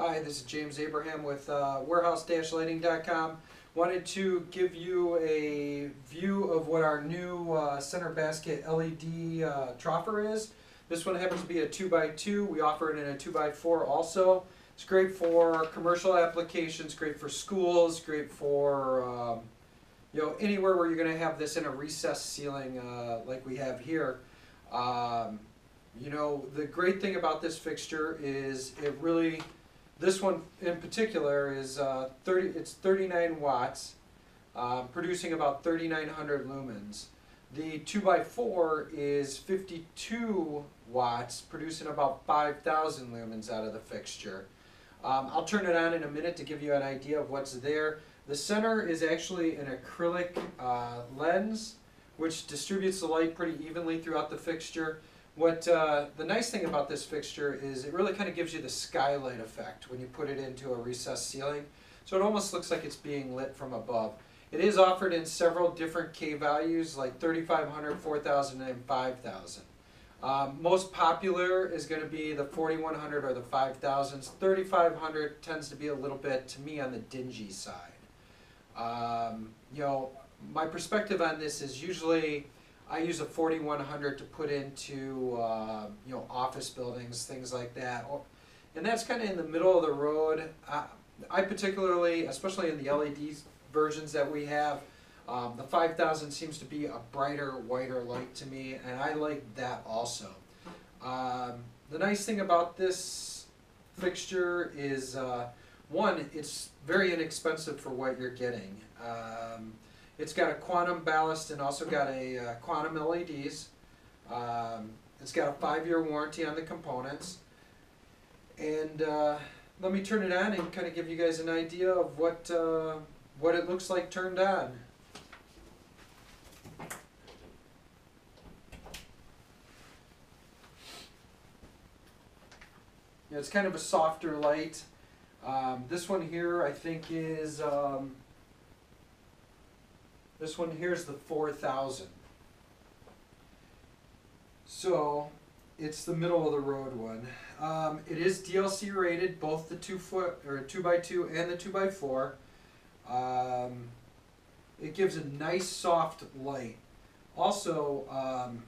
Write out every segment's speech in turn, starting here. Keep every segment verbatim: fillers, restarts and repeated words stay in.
Hi, this is James Abraham with uh, Warehouse Lighting dot com. Wanted to give you a view of what our new uh, center basket L E D uh, troffer is. This one happens to be a two by two. We offer it in a two by four also. It's great for commercial applications, great for schools, great for um, you know, anywhere where you're going to have this in a recessed ceiling uh, like we have here. Um, you know, the great thing about this fixture is it really... This one in particular is uh, thirty. It's thirty-nine watts, uh, producing about thirty-nine hundred lumens. The two by four is fifty-two watts, producing about five thousand lumens out of the fixture. Um, I'll turn it on in a minute to give you an idea of what's there. The center is actually an acrylic uh, lens, which distributes the light pretty evenly throughout the fixture. What uh, the nice thing about this fixture is it really kind of gives you the skylight effect when you put it into a recessed ceiling. So it almost looks like it's being lit from above. It is offered in several different K values like thirty-five hundred, four thousand, and five thousand. Um, most popular is going to be the forty-one hundred or the five thousands. thirty-five hundred tends to be a little bit, to me, on the dingy side. Um, you know, my perspective on this is usually I use a forty-one hundred to put into uh, you know, office buildings, things like that, and that's kind of in the middle of the road. I, I particularly, especially in the L E D versions that we have, um, the five thousand seems to be a brighter, whiter light to me, and I like that also. Um, the nice thing about this fixture is, uh, one, it's very inexpensive for what you're getting. Um, It's got a quantum ballast and also got a uh, quantum L E Ds. Um, it's got a five-year warranty on the components. And uh, let me turn it on and kind of give you guys an idea of what, uh, what it looks like turned on. Yeah, it's kind of a softer light. Um, this one here I think is... Um, This one here is the four thousand. So it's the middle of the road one. Um, it is D L C rated, both the two foot or two by two and the two by four. Um, it gives a nice soft light. Also, um,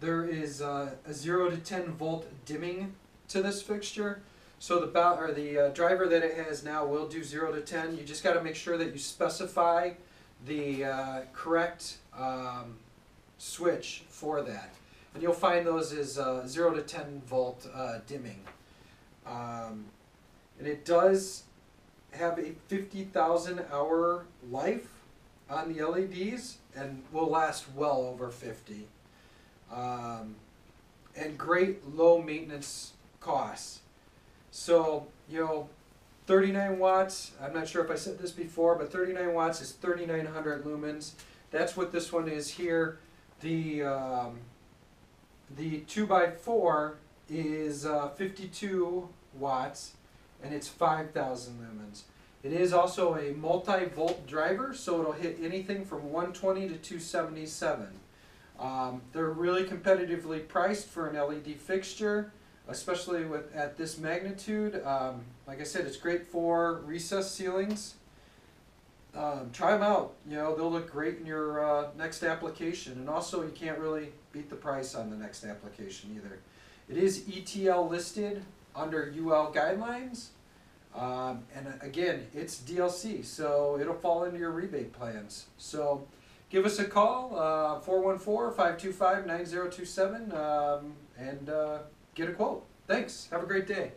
there is a, a zero to ten volt dimming to this fixture. So the, or the uh, driver that it has now will do zero to ten. You just got to make sure that you specify the uh, correct um, switch for that. And you'll find those as uh, zero to ten volt uh, dimming. Um, and it does have a fifty thousand hour life on the L E Ds and will last well over fifty. Um, and great low maintenance costs. So, you know, thirty-nine watts, I'm not sure if I said this before, but thirty-nine watts is thirty-nine hundred lumens. That's what this one is here. The, um, the two by four is uh, fifty-two watts, and it's five thousand lumens. It is also a multi-volt driver, so it'll hit anything from one twenty to two seventy-seven. Um, they're really competitively priced for an L E D fixture. Especially with at this magnitude, um, like I said, it's great for recessed ceilings. Um, try them out, you know, they'll look great in your uh, next application, and also you can't really beat the price on the next application either. It is E T L listed under U L guidelines, um, and again, it's D L C, so it'll fall into your rebate plans. So give us a call, uh, four one four, five two five, nine zero two seven, um, and uh, get a quote. Thanks. Have a great day.